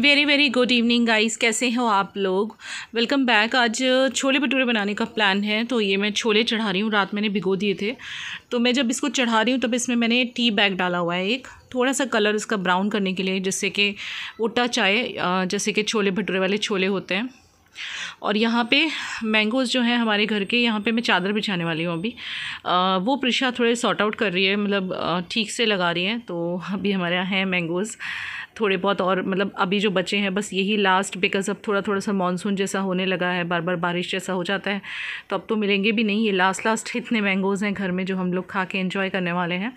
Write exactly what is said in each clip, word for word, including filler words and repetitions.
Very very good evening guys, कैसे हो आप लोग। Welcome back. आज छोले भटूरे बनाने का प्लान है, तो ये मैं छोले चढ़ा रही हूँ। रात मैंने भिगो दिए थे, तो मैं जब इसको चढ़ा रही हूँ तब इसमें मैंने टी बैग डाला हुआ है, एक थोड़ा सा कलर इसका ब्राउन करने के लिए, जिससे कि वो टच आए, जैसे कि छोले भटूरे वाले छोले होते हैं। और यहाँ पे मैंगोज़ जो हैं हमारे घर के, यहाँ पे मैं चादर बिछाने वाली हूँ अभी। आ, वो प्रिशा थोड़े सॉर्ट आउट कर रही है, मतलब ठीक से लगा रही है। तो अभी हमारे यहाँ हैं मैंगोज़ थोड़े बहुत, और मतलब अभी जो बचे हैं बस यही लास्ट, बिकॉज अब थोड़ा थोड़ा सा मानसून जैसा होने लगा है, बार बार बारिश जैसा हो जाता है, तो अब तो मिलेंगे भी नहीं। ये लास्ट लास्ट इतने मैंगोज़ हैं घर में जो हम लोग खा के एंजॉय करने वाले हैं।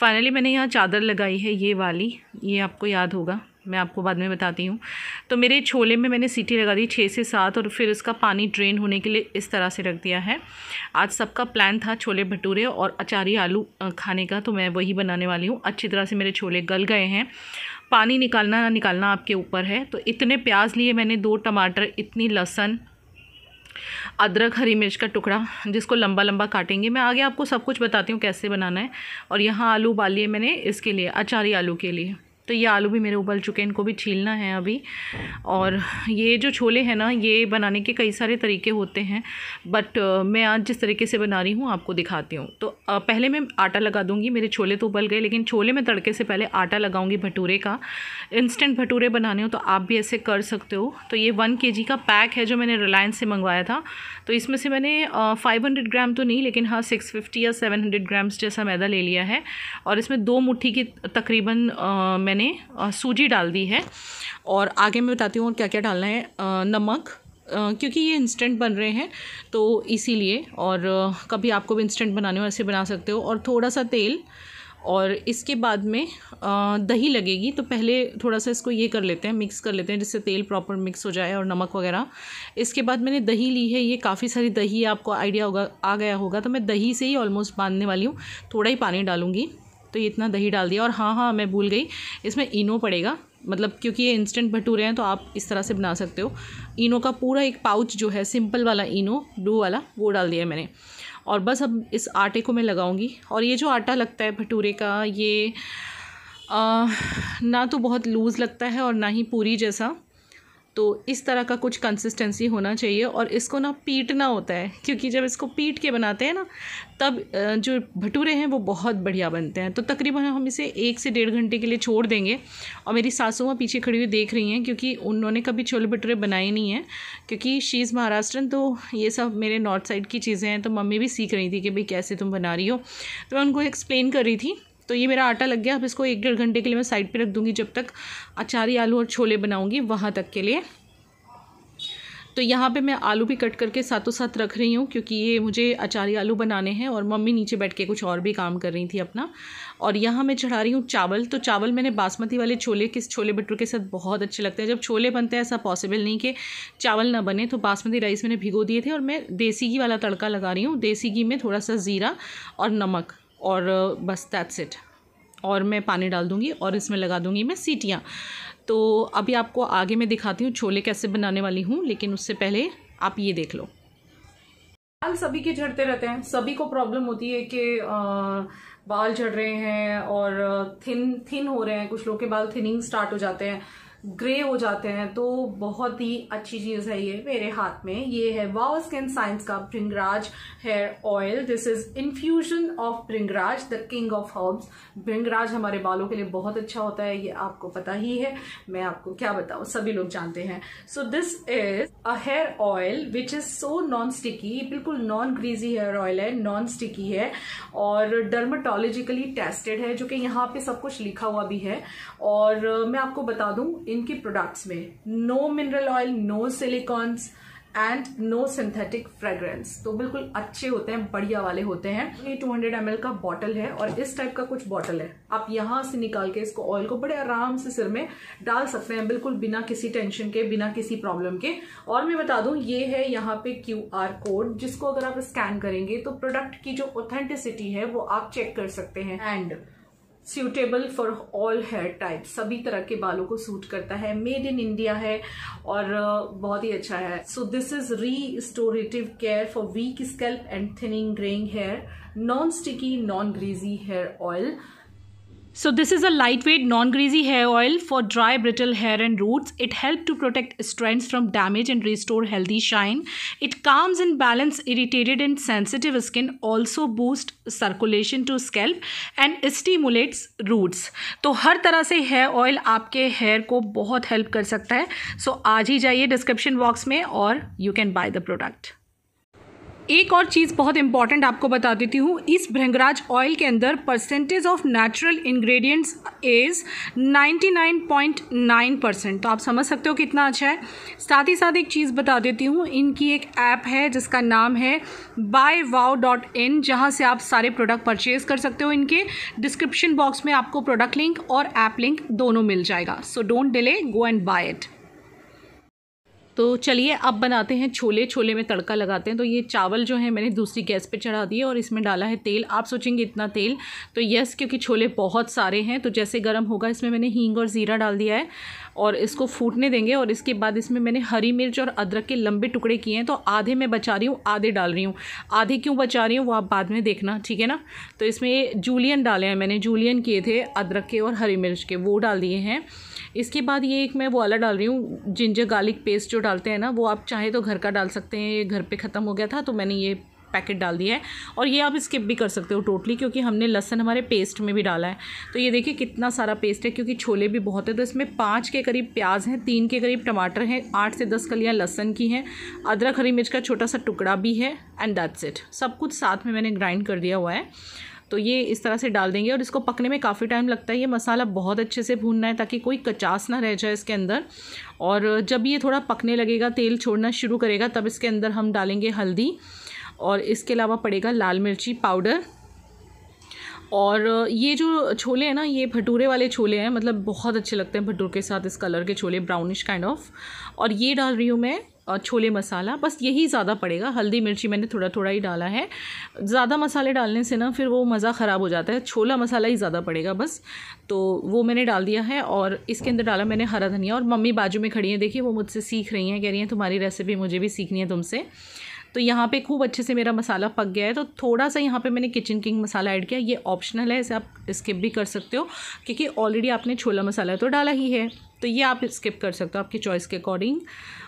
फाइनली मैंने यहाँ चादर लगाई है, ये वाली, ये आपको याद होगा, मैं आपको बाद में बताती हूँ। तो मेरे छोले में मैंने सीटी लगा दी छः से सात, और फिर इसका पानी ड्रेन होने के लिए इस तरह से रख दिया है। आज सबका प्लान था छोले भटूरे और अचारी आलू खाने का, तो मैं वही बनाने वाली हूँ। अच्छी तरह से मेरे छोले गल गए हैं, पानी निकालना ना निकालना आपके ऊपर है। तो इतने प्याज लिए मैंने, दो टमाटर, इतनी लहसुन, अदरक, हरी मिर्च का टुकड़ा, जिसको लंबा लंबा काटेंगे। मैं आगे आपको सब कुछ बताती हूँ कैसे बनाना है। और यहाँ आलू उबाल लिए मैंने इसके लिए, अचारी आलू के लिए। तो ये आलू भी मेरे उबल चुके हैं, इनको भी छीलना है अभी। और ये जो छोले हैं ना, ये बनाने के कई सारे तरीके होते हैं, बट मैं आज जिस तरीके से बना रही हूँ आपको दिखाती हूँ। तो पहले मैं आटा लगा दूँगी। मेरे छोले तो उबल गए, लेकिन छोले में तड़के से पहले आटा लगाऊँगी भटूरे का। इंस्टेंट भटूरे बनाने हो तो आप भी ऐसे कर सकते हो। तो ये वन के जी का पैक है जो मैंने रिलायंस से मंगवाया था। तो इसमें से मैंने फाइव हंड्रेड ग्राम तो नहीं, लेकिन हाँ सिक्स फिफ्टी या सेवन हंड्रेड ग्राम्स जैसा मैदा ले लिया है। और इसमें दो मुट्ठी की तकरीबन मैंने सूजी डाल दी है। और आगे मैं बताती हूँ और क्या क्या डालना है। नमक, क्योंकि ये इंस्टेंट बन रहे हैं तो इसीलिए, और कभी आपको भी इंस्टेंट बनाने हो ऐसे बना सकते हो। और थोड़ा सा तेल, और इसके बाद में दही लगेगी। तो पहले थोड़ा सा इसको ये कर लेते हैं, मिक्स कर लेते हैं, जिससे तेल प्रॉपर मिक्स हो जाए और नमक वगैरह। इसके बाद मैंने दही ली है, ये काफ़ी सारी दही, आपको आइडिया होगा, आ गया होगा। तो मैं दही से ही ऑलमोस्ट बांधने वाली हूँ, थोड़ा ही पानी डालूँगी। तो ये इतना दही डाल दिया। और हाँ हाँ मैं भूल गई, इसमें इनो पड़ेगा, मतलब क्योंकि ये इंस्टेंट भटूरे हैं तो आप इस तरह से बना सकते हो। इनो का पूरा एक पाउच जो है, सिंपल वाला इनो, ब्लू वाला, वो डाल दिया मैंने। और बस अब इस आटे को मैं लगाऊंगी। और ये जो आटा लगता है भटूरे का, ये आ, ना तो बहुत लूज़ लगता है और ना ही पूरी जैसा, तो इस तरह का कुछ कंसिस्टेंसी होना चाहिए। और इसको ना पीटना होता है, क्योंकि जब इसको पीट के बनाते हैं ना, तब जो भटूरे हैं वो बहुत बढ़िया बनते हैं। तो तकरीबन हम इसे एक से डेढ़ घंटे के लिए छोड़ देंगे। और मेरी सासू माँ पीछे खड़ी हुई देख रही हैं, क्योंकि उन्होंने कभी छोले भटूरे बनाए नहीं हैं, क्योंकि शी इज़ महाराष्ट्रन। तो ये सब मेरे नॉर्थ साइड की चीज़ें हैं, तो मम्मी भी सीख रही थी कि भाई कैसे तुम बना रही हो, तो मैं उनको एक्सप्लेन कर रही थी। तो ये मेरा आटा लग गया। अब इसको एक डेढ़ घंटे के लिए मैं साइड पे रख दूँगी, जब तक अचारी आलू और छोले बनाऊँगी, वहाँ तक के लिए। तो यहाँ पे मैं आलू भी कट करके साथों साथ रख रही हूँ, क्योंकि ये मुझे अचारी आलू बनाने हैं। और मम्मी नीचे बैठ के कुछ और भी काम कर रही थी अपना। और यहाँ मैं चढ़ा रही हूँ चावल। तो चावल मैंने बासमती वाले छोले, किस छोले भटूरे के साथ बहुत अच्छे लगते हैं। जब छोले बनते हैं ऐसा पॉसिबल नहीं कि चावल ना बने, तो बासमती राइस मैंने भिगो दिए थे। और मैं देसी घी वाला तड़का लगा रही हूँ। देसी घी में थोड़ा सा ज़ीरा और नमक, और बस दैट्स इट। और मैं पानी डाल दूँगी और इसमें लगा दूँगी मैं सीटियाँ। तो अभी आपको आगे मैं दिखाती हूँ छोले कैसे बनाने वाली हूँ, लेकिन उससे पहले आप ये देख लो। बाल सभी के झड़ते रहते हैं, सभी को प्रॉब्लम होती है कि बाल झड़ रहे हैं और थिन थिन हो रहे हैं। कुछ लोग के बाल थिनिंग स्टार्ट हो जाते हैं, ग्रे हो जाते हैं। तो बहुत ही अच्छी चीज़ है ये, मेरे हाथ में ये है वाओ स्किन साइंस का Bhringraj hair oil. This is infusion of Bhringraj, the king of herbs. Bhringraj हमारे बालों के लिए बहुत अच्छा होता है, ये आपको पता ही है, मैं आपको क्या बताऊँ, सभी लोग जानते हैं। So this is a hair oil which is so non sticky, बिल्कुल नॉन ग्रीजी हेयर ऑयल है, नॉन स्टिकी है और डर्माटोलॉजिकली टेस्टेड है, जो कि यहाँ पे सब कुछ लिखा हुआ भी है। और मैं आपको बता दूँ, इनके प्रोडक्ट्स में no mineral oil, no silicones and no synthetic fragrance. तो बिल्कुल अच्छे होते हैं, बढ़िया वाले होते हैं। ये टू हंड्रेड एम एल का बॉटल है और इस टाइप का कुछ बॉटल है। आप यहाँ से निकाल के इसको, ऑयल को बड़े आराम से सिर में डाल सकते हैं, बिल्कुल बिना किसी टेंशन के, बिना किसी प्रॉब्लम के। और मैं बता दूं, ये है यहाँ पे क्यूआर कोड, जिसको अगर आप स्कैन करेंगे तो प्रोडक्ट की जो ऑथेंटिसिटी है वो आप चेक कर सकते हैं। And suitable for all hair type, सभी तरह के बालों को सूट करता है, made in India है और बहुत ही अच्छा है। So this is restorative care for weak scalp and thinning graying hair, non sticky non greasy hair oil। So this is a lightweight, non-greasy hair oil for dry, brittle hair and roots. It helps to protect strands from damage and restore healthy shine. It calms and balances irritated and sensitive skin. Also boosts circulation to scalp and stimulates roots. तो हर तरह से hair oil आपके hair को बहुत help कर सकता है. So आज ही जाइए description box में और you can buy the product. एक और चीज़ बहुत इंपॉर्टेंट आपको बता देती हूँ. इस भृंगराज ऑयल के अंदर percentage of natural ingredients is निन्यानवे पॉइंट नाइन परसेंट. तो आप समझ सकते हो कितना अच्छा है. साथ ही साथ एक चीज़ बता देती हूँ, इनकी एक ऐप है जिसका नाम है बुयवो डॉट इन, जहाँ से आप सारे प्रोडक्ट परचेज़ कर सकते हो. इनके डिस्क्रिप्शन बॉक्स में आपको प्रोडक्ट लिंक और ऐप लिंक दोनों मिल जाएगा. So don't delay, go and buy it. तो चलिए अब बनाते हैं छोले. छोले में तड़का लगाते हैं. तो ये चावल जो है मैंने दूसरी गैस पे चढ़ा दिए और इसमें डाला है तेल. आप सोचेंगे इतना तेल, तो यस, क्योंकि छोले बहुत सारे हैं. तो जैसे गर्म होगा इसमें मैंने हींग और ज़ीरा डाल दिया है और इसको फूटने देंगे. और इसके बाद इसमें मैंने हरी मिर्च और अदरक के लंबे टुकड़े किए हैं. तो आधे मैं बचा रही हूँ, आधे डाल रही हूँ. आधे क्यों बचा रही हूँ वो आप बाद में देखना, ठीक है ना. तो इसमें जूलियन डाले हैं मैंने, जूलियन किए थे अदरक के और हरी मिर्च के, वो डाल दिए हैं. इसके बाद ये एक मैं वो वाला डाल रही हूँ जिंजर गार्लिक पेस्ट जो डालते हैं ना, वो आप चाहे तो घर का डाल सकते हैं. ये घर पे ख़त्म हो गया था तो मैंने ये पैकेट डाल दिया है. और ये आप स्किप भी कर सकते हो टोटली, क्योंकि हमने लहसुन हमारे पेस्ट में भी डाला है. तो ये देखिए कितना सारा पेस्ट है, क्योंकि छोले भी बहुत है. तो इसमें पाँच के करीब प्याज हैं, तीन के करीब टमाटर हैं, आठ से दस कलियाँ लहसुन की हैं, अदरक हरी मिर्च का छोटा सा टुकड़ा भी है, एंड दैट्स इट. सब कुछ साथ में मैंने ग्राइंड कर दिया हुआ है. तो ये इस तरह से डाल देंगे और इसको पकने में काफ़ी टाइम लगता है. ये मसाला बहुत अच्छे से भूनना है ताकि कोई कचास ना रह जाए इसके अंदर. और जब ये थोड़ा पकने लगेगा, तेल छोड़ना शुरू करेगा, तब इसके अंदर हम डालेंगे हल्दी और इसके अलावा पड़ेगा लाल मिर्ची पाउडर. और ये जो छोले हैं ना, ये भटूरे वाले छोले हैं, मतलब बहुत अच्छे लगते हैं भटूरे के साथ इस कलर के छोले, ब्राउनिश काइंड ऑफ. और ये डाल रही हूँ मैं और छोले मसाला, बस यही ज़्यादा पड़ेगा. हल्दी मिर्ची मैंने थोड़ा थोड़ा ही डाला है. ज़्यादा मसाले डालने से ना फिर वो मज़ा ख़राब हो जाता है. छोला मसाला ही ज़्यादा पड़ेगा बस. तो वो मैंने डाल दिया है और इसके अंदर डाला मैंने हरा धनिया. और मम्मी बाजू में खड़ी हैं, देखिए वो मुझसे सीख रही हैं, कह रही हैं तुम्हारी रेसिपी मुझे भी सीखनी है तुमसे. तो यहाँ पे खूब अच्छे से मेरा मसाला पक गया है. तो थोड़ा सा यहाँ पे मैंने किचन किंग मसाला ऐड किया. ये ऑप्शनल है, इसे आप स्किप भी कर सकते हो, क्योंकि ऑलरेडी आपने छोला मसाला तो डाला ही है. तो ये आप स्किप कर सकते हो आपकी चॉइस के अकॉर्डिंग.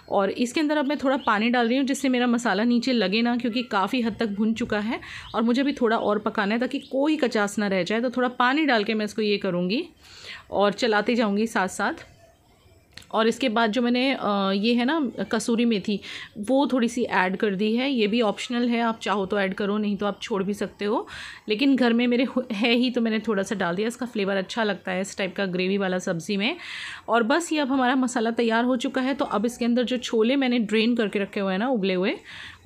और इसके अंदर अब मैं थोड़ा पानी डाल रही हूँ जिससे मेरा मसाला नीचे लगे ना, क्योंकि काफ़ी हद तक भुन चुका है और मुझे भी थोड़ा और पकाना है ताकि कोई कचास ना रह जाए. तो थोड़ा पानी डाल के मैं इसको ये करूँगी और चलाते जाऊँगी साथ साथ. और इसके बाद जो मैंने ये है ना कसूरी मेथी, वो थोड़ी सी ऐड कर दी है. ये भी ऑप्शनल है, आप चाहो तो ऐड करो, नहीं तो आप छोड़ भी सकते हो. लेकिन घर में मेरे है ही तो मैंने थोड़ा सा डाल दिया, इसका फ्लेवर अच्छा लगता है इस टाइप का ग्रेवी वाला सब्ज़ी में. और बस ये अब हमारा मसाला तैयार हो चुका है. तो अब इसके अंदर जो छोले मैंने ड्रेन करके रखे हुए हैं ना, उबले हुए,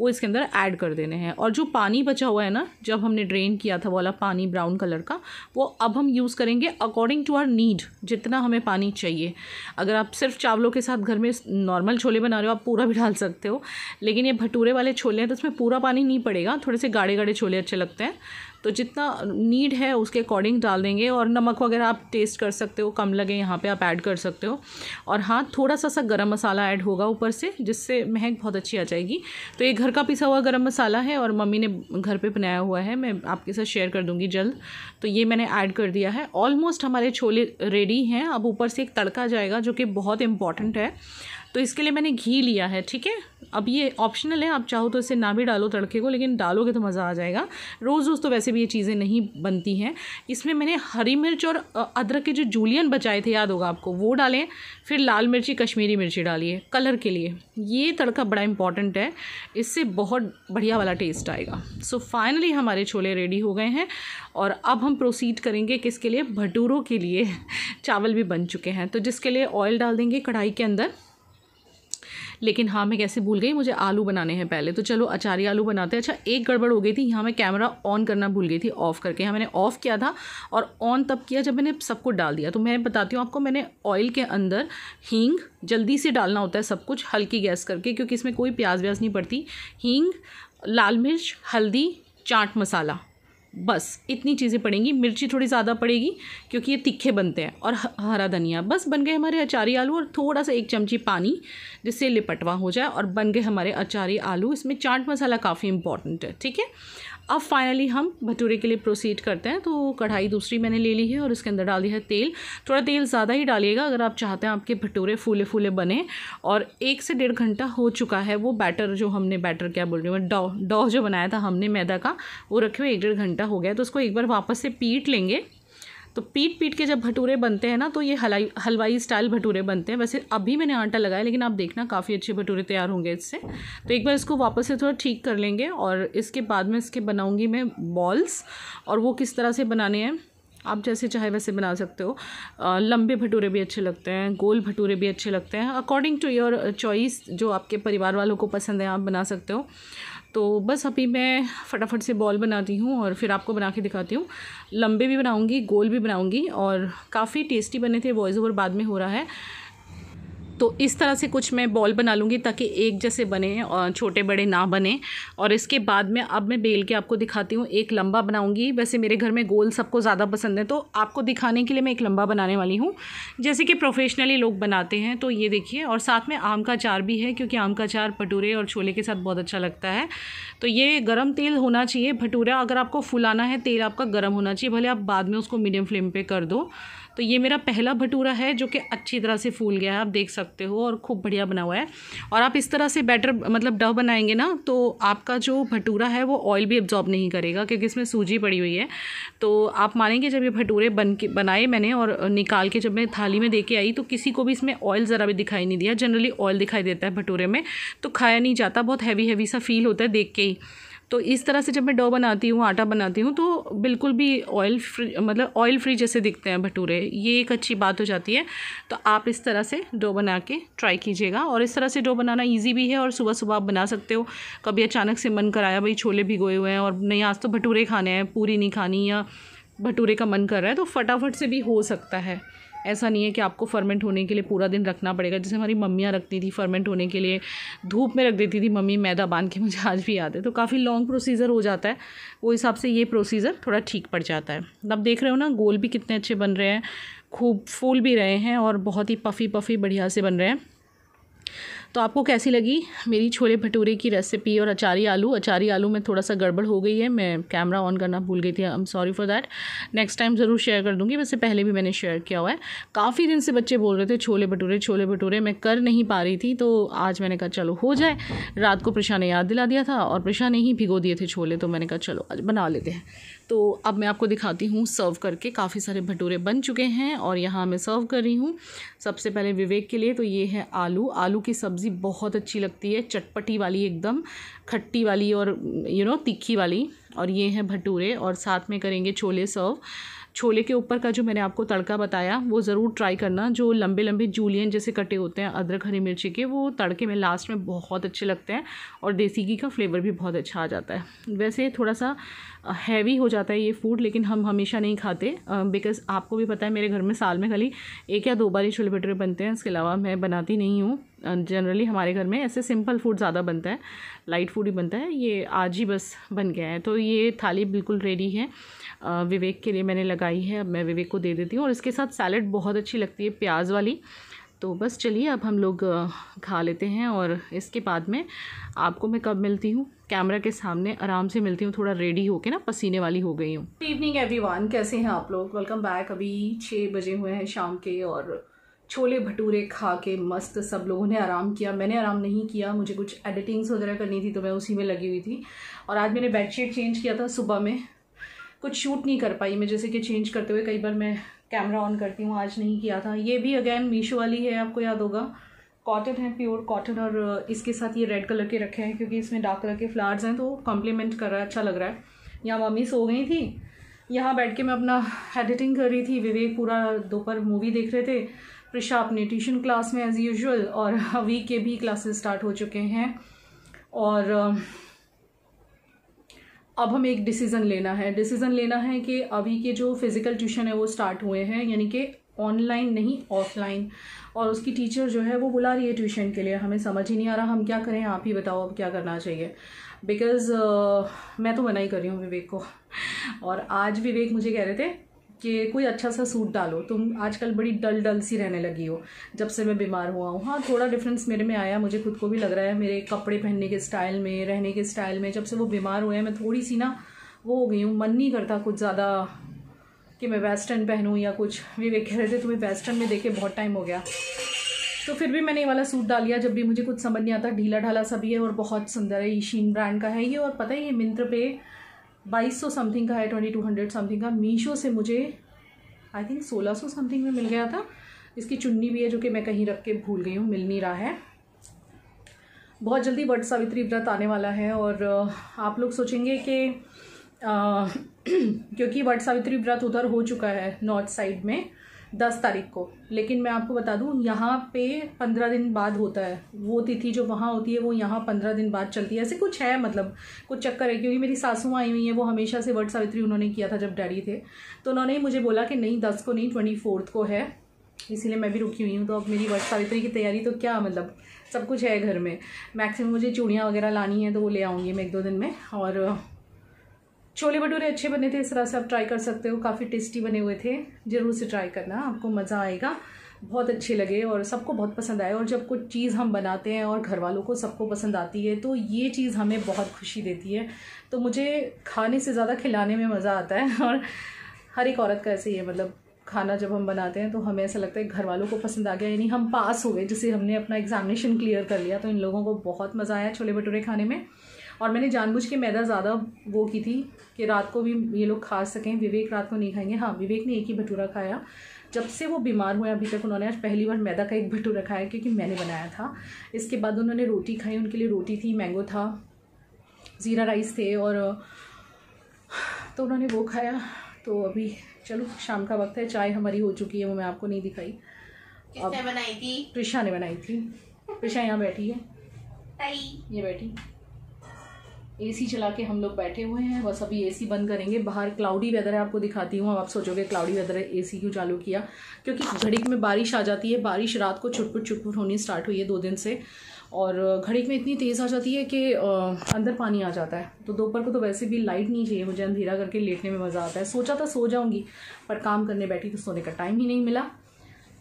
वो इसके अंदर ऐड कर देने हैं. और जो पानी बचा हुआ है ना, जब हमने ड्रेन किया था वाला पानी ब्राउन कलर का, वो अब हम यूज़ करेंगे अकॉर्डिंग टू आवर नीड, जितना हमें पानी चाहिए. अगर आप सिर्फ चावलों के साथ घर में नॉर्मल छोले बना रहे हो, आप पूरा भी डाल सकते हो. लेकिन ये भटूरे वाले छोले हैं तो इसमें पूरा पानी नहीं पड़ेगा, थोड़े से गाढ़े गाढ़े छोले अच्छे लगते हैं. तो जितना नीड है उसके अकॉर्डिंग डाल देंगे. और नमक वगैरह आप टेस्ट कर सकते हो, कम लगे यहाँ पे आप ऐड कर सकते हो. और हाँ, थोड़ा सा सा गरम मसाला ऐड होगा ऊपर से, जिससे महक बहुत अच्छी आ जाएगी. तो ये घर का पिसा हुआ गरम मसाला है और मम्मी ने घर पे बनाया हुआ है, मैं आपके साथ शेयर कर दूँगी जल्द. तो ये मैंने ऐड कर दिया है. ऑलमोस्ट हमारे छोले रेडी हैं. अब ऊपर से एक तड़का जाएगा जो कि बहुत इम्पॉर्टेंट है. तो इसके लिए मैंने घी लिया है, ठीक है. अब ये ऑप्शनल है, आप चाहो तो इसे ना भी डालो तड़के को, लेकिन डालोगे तो मज़ा आ जाएगा. रोज़ रोज़ तो वैसे भी ये चीज़ें नहीं बनती हैं. इसमें मैंने हरी मिर्च और अदरक के जो जूलियन बचाए थे, याद होगा आपको, वो डालें. फिर लाल मिर्ची कश्मीरी मिर्ची डालिए कलर के लिए. ये तड़का बड़ा इंपॉर्टेंट है, इससे बहुत बढ़िया वाला टेस्ट आएगा. सो फाइनली हमारे छोले रेडी हो गए हैं. और अब हम प्रोसीड करेंगे किसके लिए, भटूरों के लिए. चावल भी बन चुके हैं, तो जिसके लिए ऑयल डाल देंगे कढ़ाई के अंदर. लेकिन हाँ, मैं कैसे भूल गई, मुझे आलू बनाने हैं पहले. तो चलो अचारी आलू बनाते हैं. अच्छा, एक गड़बड़ हो गई थी यहाँ, मैं कैमरा ऑन करना भूल गई थी ऑफ़ करके. यहाँ मैंने ऑफ़ किया था और ऑन तब किया जब मैंने सब कुछ डाल दिया. तो मैं बताती हूँ आपको, मैंने ऑयल के अंदर हींग, जल्दी से डालना होता है सब कुछ हल्की गैस करके, क्योंकि इसमें कोई प्याज व्याज नहीं पड़ती. हींग, लाल मिर्च, हल्दी, चाट मसाला, बस इतनी चीज़ें पड़ेंगी. मिर्ची थोड़ी ज़्यादा पड़ेगी क्योंकि ये तीखे बनते हैं. और हरा धनिया. बस बन गए हमारे अचारी आलू. और थोड़ा सा एक चमची पानी जिससे लिपटवा हो जाए, और बन गए हमारे अचारी आलू. इसमें चाट मसाला काफ़ी इंपॉर्टेंट है, ठीक है. अब फाइनली हम भटूरे के लिए प्रोसीड करते हैं। तो कढ़ाई दूसरी मैंने ले ली है और इसके अंदर डाल दिया है तेल। थोड़ा तेल ज़्यादा ही डालिएगा अगर आप चाहते हैं आपके भटूरे फूले फूले बने। और एक से डेढ़ घंटा हो चुका है वो बैटर जो हमने बैटर क्या बोल रही हूँ डो डो जो बनाया था हमने मैदा का वो रखे हुए एक डेढ़ घंटा हो गया। तो उसको एक बार वापस से पीट लेंगे। तो पीट पीट के जब भटूरे बनते हैं ना तो ये हलवाई हलवाई स्टाइल भटूरे बनते हैं। वैसे अभी मैंने आटा लगाया लेकिन आप देखना काफ़ी अच्छे भटूरे तैयार होंगे इससे। तो एक बार इसको वापस से थोड़ा ठीक कर लेंगे और इसके बाद में इसके बनाऊंगी मैं बॉल्स। और वो किस तरह से बनाने हैं आप जैसे चाहे वैसे बना सकते हो। आ, लंबे भटूरे भी अच्छे लगते हैं, गोल भटूरे भी अच्छे लगते हैं, अकॉर्डिंग टू योर चॉइस जो आपके परिवार वालों को पसंद है आप बना सकते हो। तो बस अभी मैं फटाफट से बॉल बनाती हूँ और फिर आपको बना के दिखाती हूँ। लंबे भी बनाऊँगी, गोल भी बनाऊँगी और काफ़ी टेस्टी बने थे। वॉइस ओवर बाद में हो रहा है। तो इस तरह से कुछ मैं बॉल बना लूँगी ताकि एक जैसे बने और छोटे बड़े ना बने। और इसके बाद में अब मैं बेल के आपको दिखाती हूँ। एक लंबा बनाऊँगी। वैसे मेरे घर में गोल सबको ज़्यादा पसंद है तो आपको दिखाने के लिए मैं एक लंबा बनाने वाली हूँ जैसे कि प्रोफेशनली लोग बनाते हैं। तो ये देखिए और साथ में आम का अचार भी है क्योंकि आम का अचार भटूरे और छोले के साथ बहुत अच्छा लगता है। तो ये गर्म तेल होना चाहिए। भटूरा अगर आपको फुलाना है तेल आपका गर्म होना चाहिए, भले आप बाद में उसको मीडियम फ्लेम पर कर दो। तो ये मेरा पहला भटूरा है जो कि अच्छी तरह से फूल गया है, आप देख सकते हो और खूब बढ़िया बना हुआ है। और आप इस तरह से बैटर मतलब डो बनाएंगे ना तो आपका जो भटूरा है वो ऑयल भी एब्जॉर्ब नहीं करेगा क्योंकि इसमें सूजी पड़ी हुई है। तो आप मानेंगे जब ये भटूरे बन के बनाए मैंने और निकाल के जब मैं थाली में दे के आई तो किसी को भी इसमें ऑयल ज़रा भी दिखाई नहीं दिया। जनरली ऑयल दिखाई देता है भटूरे में तो खाया नहीं जाता, बहुत हैवी हैवी सा फील होता है देख के ही। तो इस तरह से जब मैं डो बनाती हूँ आटा बनाती हूँ तो बिल्कुल भी ऑयल फ्री मतलब ऑयल फ्री जैसे दिखते हैं भटूरे, ये एक अच्छी बात हो जाती है। तो आप इस तरह से डो बना के ट्राई कीजिएगा। और इस तरह से डो बनाना इजी भी है और सुबह सुबह आप बना सकते हो। कभी अचानक से मन कराया भाई छोले भिगोए हुए हैं और नहीं आज तो भटूरे खाने हैं, पूरी नहीं खानी या भटूरे का मन कर रहा है तो फटाफट से भी हो सकता है। ऐसा नहीं है कि आपको फर्मेंट होने के लिए पूरा दिन रखना पड़ेगा जैसे हमारी मम्मियाँ रखती थी फर्मेंट होने के लिए, धूप में रख देती थी मम्मी मैदा बांध के, मुझे आज भी याद है। तो काफ़ी लॉन्ग प्रोसीजर हो जाता है, वो हिसाब से ये प्रोसीजर थोड़ा ठीक पड़ जाता है। आप देख रहे हो ना गोल भी कितने अच्छे बन रहे हैं, खूब फूल भी रहे हैं और बहुत ही पफ़ी पफ़ी बढ़िया से बन रहे हैं। तो आपको कैसी लगी मेरी छोले भटूरे की रेसिपी और अचारी आलू? अचारी आलू में थोड़ा सा गड़बड़ हो गई है, मैं कैमरा ऑन करना भूल गई थी, I am sorry for that. Next time ज़रूर शेयर कर दूंगी। वैसे पहले भी मैंने शेयर किया हुआ है। काफ़ी दिन से बच्चे बोल रहे थे छोले भटूरे छोले भटूरे, मैं कर नहीं पा रही थी तो आज मैंने कहा चलो हो जाए। रात को प्रशा ने याद दिला दिया था और प्रशा ने ही भिगो दिए थे छोले तो मैंने कहा चलो आज बना लेते हैं। तो अब मैं आपको दिखाती हूँ सर्व करके। काफ़ी सारे भटूरे बन चुके हैं और यहाँ मैं सर्व कर रही हूँ सबसे पहले विवेक के लिए। तो ये है आलू। आलू की सब्ज़ी बहुत अच्छी लगती है, चटपटी वाली, एकदम खट्टी वाली और यू नो तीखी वाली। और ये है भटूरे और साथ में करेंगे छोले सर्व। छोले के ऊपर का जो मैंने आपको तड़का बताया वो ज़रूर ट्राई करना, जो लंबे लंबे जूलियन जैसे कटे होते हैं अदरक हरी मिर्ची के, वो तड़के में लास्ट में बहुत अच्छे लगते हैं और देसी घी का फ्लेवर भी बहुत अच्छा आ जाता है। वैसे थोड़ा सा हैवी हो जाता है ये फूड लेकिन हम हमेशा नहीं खाते बिकॉज़ आपको भी पता है मेरे घर में साल में खाली एक या दो बार ही छोले भटूरे बनते हैं, इसके अलावा मैं बनाती नहीं हूँ। जनरली हमारे घर में ऐसे सिंपल फूड ज़्यादा बनता है, लाइट फूड ही बनता है। ये आज ही बस बन गया है। तो ये थाली बिल्कुल रेडी है, विवेक के लिए मैंने लगाई है, अब मैं विवेक को दे देती हूँ। और इसके साथ सैलेड बहुत अच्छी लगती है प्याज वाली। तो बस चलिए अब हम लोग खा लेते हैं और इसके बाद में आपको मैं कब मिलती हूँ कैमरा के सामने आराम से मिलती हूँ, थोड़ा रेडी होके ना, पसीने वाली हो गई हूँ। गुड इवनिंग एवरीवन, कैसे हैं आप लोग? Welcome back. अभी छः बजे हुए हैं शाम के और छोले भटूरे खा के मस्त सब लोगों ने आराम किया, मैंने आराम नहीं किया, मुझे कुछ एडिटिंग्स वगैरह करनी थी तो मैं उसी में लगी हुई थी। और आज मैंने बेडशीट चेंज किया था सुबह में, कुछ शूट नहीं कर पाई मैं, जैसे कि चेंज करते हुए कई बार मैं कैमरा ऑन करती हूँ, आज नहीं किया था। ये भी अगेन मीशो वाली है, आपको याद होगा, कॉटन है, प्योर कॉटन। और इसके साथ ये रेड कलर के रखे हैं क्योंकि इसमें डार्क कलर के फ्लावर्स हैं तो कॉम्प्लीमेंट कर रहा है, अच्छा लग रहा है। यहाँ मम्मी सो गई थी, यहाँ बैठ के मैं अपना एडिटिंग कर रही थी, विवेक पूरा दोपहर मूवी देख रहे थे, प्रिशा अपने ट्यूशन क्लास में एज़ यूजुअल, और वीक के भी क्लासेस स्टार्ट हो चुके हैं। और अब हमें एक डिसीज़न लेना है, डिसीज़न लेना है कि अभी के जो फिज़िकल ट्यूशन है वो स्टार्ट हुए हैं यानी कि ऑनलाइन नहीं ऑफलाइन, और उसकी टीचर जो है वो बुला रही है ट्यूशन के लिए। हमें समझ ही नहीं आ रहा हम क्या करें, आप ही बताओ अब क्या करना चाहिए बिकॉज़ uh, मैं तो मना ही कर रही हूँ विवेक को। और आज विवेक मुझे कह रहे थे कि कोई अच्छा सा सूट डालो, तुम आजकल बड़ी डल डल सी रहने लगी हो जब से मैं बीमार हुआ हूँ। हाँ, थोड़ा डिफरेंस मेरे में आया, मुझे खुद को भी लग रहा है मेरे कपड़े पहनने के स्टाइल में, रहने के स्टाइल में। जब से वो बीमार हुए हैं मैं थोड़ी सी ना वो हो गई हूँ, मन नहीं करता कुछ ज़्यादा कि मैं वेस्टर्न पहनूँ या कुछ। विवेक कह रहे थे तुम्हें वेस्टर्न में देखे बहुत टाइम हो गया, तो फिर भी मैंने ये वाला सूट डाल लिया। जब भी मुझे कुछ समझ नहीं आता, ढीला ढाला सा भी है और बहुत सुंदर है। ईशीन ब्रांड का है ये, और पता है ये मिंत्र पे बाईस सौ समथिंग का है, ट्वेंटी टू हंड्रेड समथिंग का। मीशो से मुझे आई थिंक सोलह सौ समथिंग में मिल गया था। इसकी चुन्नी भी है जो कि मैं कहीं रख के भूल गई हूँ, मिल नहीं रहा है। बहुत जल्दी वट सावित्री व्रत आने वाला है, और आप लोग सोचेंगे कि क्योंकि वट सावित्री व्रत उधर हो चुका है नॉर्थ साइड में दस तारीख को, लेकिन मैं आपको बता दूं यहाँ पे पंद्रह दिन बाद होता है। वो तिथि जो वहाँ होती है वो यहाँ पंद्रह दिन बाद चलती है, ऐसे कुछ है, मतलब कुछ चक्कर है। क्योंकि मेरी सासू आई हुई हैं, वो हमेशा से वट सावित्री उन्होंने किया था जब डैडी थे, तो उन्होंने ही मुझे बोला कि नहीं दस को नहीं ट्वेंटी फोर्थ को है, इसीलिए मैं भी रुकी हुई हूँ। तो अब मेरी वट सावित्री की तैयारी तो क्या, मतलब सब कुछ है घर में। मैक्सिमम मुझे चूड़ियाँ वगैरह लानी है तो वो ले आऊँगी मैं एक दो दिन में। और छोले भटूरे अच्छे बने थे, इस तरह से आप ट्राई कर सकते हो, काफ़ी टेस्टी बने हुए थे। ज़रूर से ट्राई करना, आपको मज़ा आएगा, बहुत अच्छे लगे और सबको बहुत पसंद आए। और जब कुछ चीज़ हम बनाते हैं और घर वालों को सबको पसंद आती है तो ये चीज़ हमें बहुत खुशी देती है। तो मुझे खाने से ज़्यादा खिलाने में मज़ा आता है, और हर एक औरत का ऐसे ही है। मतलब खाना जब हम बनाते हैं तो हमें ऐसा लगता है घर वालों को पसंद आ गया, यानी हम पास हो गए, जैसे हमने अपना एग्जामिनेशन क्लियर कर लिया। तो इन लोगों को बहुत मज़ा आया छोले भटूरे खाने में। और मैंने जानबूझ के मैदा ज़्यादा वो की थी कि रात को भी ये लोग खा सकें। विवेक रात को नहीं खाएंगे, हाँ विवेक ने एक ही भटूरा खाया जब से वो बीमार हुए अभी तक। उन्होंने आज पहली बार मैदा का एक भटूरा खाया क्योंकि मैंने बनाया था। इसके बाद उन्होंने रोटी खाई, उनके लिए रोटी थी, मैंगो था, ज़ीरा राइस थे, और तो उन्होंने वो खाया। तो अभी चलो शाम का वक्त है, चाय हमारी हो चुकी है, वो मैं आपको नहीं दिखाई। किसने बनाई थी? प्रिशा ने बनाई थी। प्रिशा यहाँ बैठी है, ये बैठी, एसी चला के हम लोग बैठे हुए हैं। बस अभी एसी बंद करेंगे, बाहर क्लाउडी वेदर है, आपको दिखाती हूँ। अब आप सोचोगे क्लाउडी वेदर है एसी क्यों चालू किया, क्योंकि घड़ीक में बारिश आ जाती है। बारिश रात को छुटपुट छुटपुट होनी स्टार्ट हुई है दो दिन से, और घड़ीक में इतनी तेज़ आ जाती है कि अंदर पानी आ जाता है। तो दोपहर को तो वैसे भी लाइट नहीं चाहिए मुझे, अंधेरा करके लेटने में मज़ा आता है। सोचा था सो जाऊँगी, पर काम करने बैठी तो सोने का टाइम ही नहीं मिला।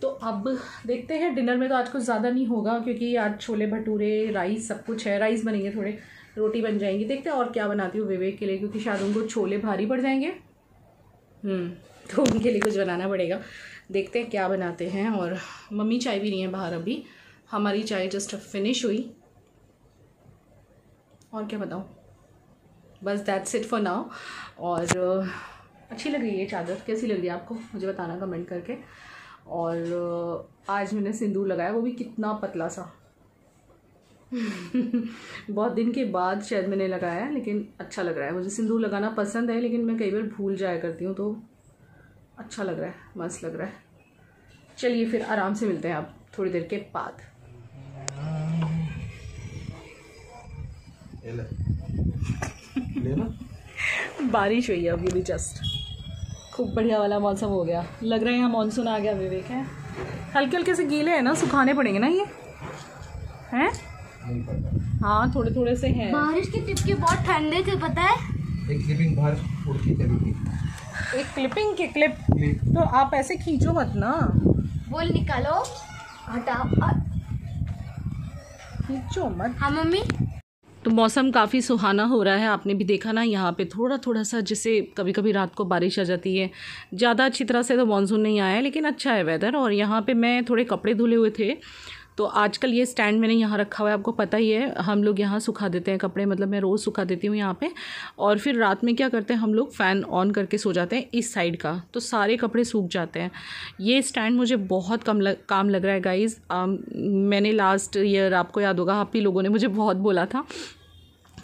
तो अब देखते हैं, डिनर में तो आज कुछ ज़्यादा नहीं होगा क्योंकि आज छोले भटूरे, राइस सब कुछ है। राइस बनेंगे, थोड़े रोटी बन जाएंगी, देखते हैं और क्या बनाती हूँ विवेक के लिए, क्योंकि शायद उनको छोले भारी पड़ जाएंगे। हम्म तो उनके लिए कुछ बनाना पड़ेगा, देखते हैं क्या बनाते हैं। और मम्मी चाय भी नहीं है बाहर अभी, हमारी चाय जस्ट फिनिश हुई। और क्या बताऊँ, बस दैट्स इट फॉर नाउ। और अच्छी लग रही है चादर, कैसी लग रही है आपको मुझे बताना कमेंट करके। और आज मैंने सिंदूर लगाया, वो भी कितना पतला सा बहुत दिन के बाद शायद मैंने लगाया है, लेकिन अच्छा लग रहा है। मुझे सिंदूर लगाना पसंद है, लेकिन मैं कई बार भूल जाया करती हूँ, तो अच्छा लग रहा है, मस्त लग रहा है। चलिए फिर आराम से मिलते हैं आप थोड़ी देर के बाद। बारिश हुई है अभी भी जस्ट, खूब बढ़िया वाला मौसम हो गया, लग रहा है यहाँ मानसून आ गया। विवेक है, हल्के हल्के से गीले हैं ना, सुखाने पड़ेंगे ना ये हैं। हाँ थोड़े थोड़े से हैं। बारिश के टिपके बहुत ठंडे थे, पता है। एक क्लिपिंग बाहर उड़ के चली गई। एक क्लिपिंग के क्लिप, क्लिप। तो आप ऐसे खींचो मत ना, बोल निकालो, हटाओ, खींचो मत। हाँ मम्मी। तो मौसम काफ़ी सुहाना हो रहा है, आपने भी देखा ना यहाँ पे थोड़ा थोड़ा सा, जैसे कभी कभी रात को बारिश आ जाती है। ज़्यादा अच्छी तरह से तो मानसून नहीं आया, लेकिन अच्छा है वेदर। और यहाँ पे मैं थोड़े कपड़े धुले हुए थे, तो आजकल ये स्टैंड मैंने यहाँ रखा हुआ है, आपको पता ही है हम लोग यहाँ सुखा देते हैं कपड़े, मतलब मैं रोज़ सुखा देती हूँ यहाँ पे। और फिर रात में क्या करते हैं हम लोग, फ़ैन ऑन करके सो जाते हैं इस साइड का, तो सारे कपड़े सूख जाते हैं। ये स्टैंड मुझे बहुत कम लग, काम लग रहा है गाइज़। मैंने लास्ट ईयर, आपको याद होगा, आप ही लोगों ने मुझे बहुत बोला था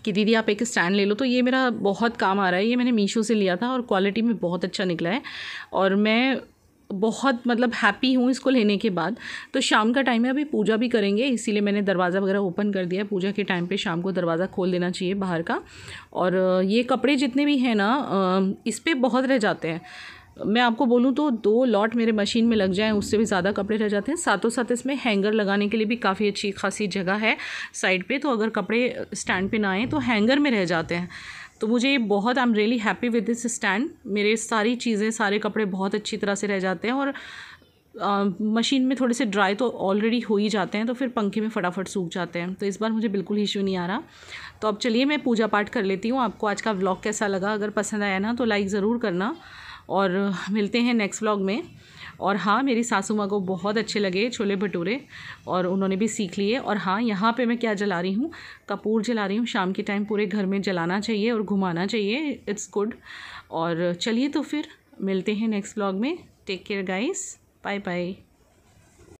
कि दीदी आप एक स्टैंड ले लो, तो ये मेरा बहुत काम आ रहा है। ये मैंने मीशो से लिया था और क्वालिटी में बहुत अच्छा निकला है, और मैं बहुत मतलब हैप्पी हूँ इसको लेने के बाद। तो शाम का टाइम है, अभी पूजा भी करेंगे, इसीलिए मैंने दरवाज़ा वगैरह ओपन कर दिया है। पूजा के टाइम पे शाम को दरवाज़ा खोल देना चाहिए बाहर का। और ये कपड़े जितने भी हैं ना, इस पर बहुत रह जाते हैं। मैं आपको बोलूँ तो दो लॉट मेरे मशीन में लग जाएँ, उससे भी ज़्यादा कपड़े रह जाते हैं। साथों साथ इसमें हैंगर लगाने के लिए भी काफ़ी अच्छी खासी जगह है साइड पे, तो अगर कपड़े स्टैंड पे ना आएँ तो हैंगर में रह जाते हैं। तो मुझे बहुत, I am really happy with this stand. मेरे सारी चीज़ें, सारे कपड़े बहुत अच्छी तरह से रह जाते हैं। और मशीन में थोड़े से ड्राई तो ऑलरेडी हो ही जाते हैं, तो फिर पंखे में फटाफट सूख जाते हैं। तो इस बार मुझे बिल्कुल इश्यू नहीं आ रहा। तो अब चलिए मैं पूजा पाठ कर लेती हूँ। आपको आज का व्लॉग कैसा लगा? अगर पसंद आया ना तो लाइक ज़रूर करना, और मिलते हैं नेक्स्ट व्लॉग में। और हाँ, मेरी सासू माँ को बहुत अच्छे लगे छोले भटूरे और उन्होंने भी सीख लिए। और हाँ, यहाँ पे मैं क्या जला रही हूँ, कपूर जला रही हूँ। शाम के टाइम पूरे घर में जलाना चाहिए और घुमाना चाहिए, इट्स गुड। और चलिए तो फिर मिलते हैं नेक्स्ट व्लॉग में। Take care guys, bye bye.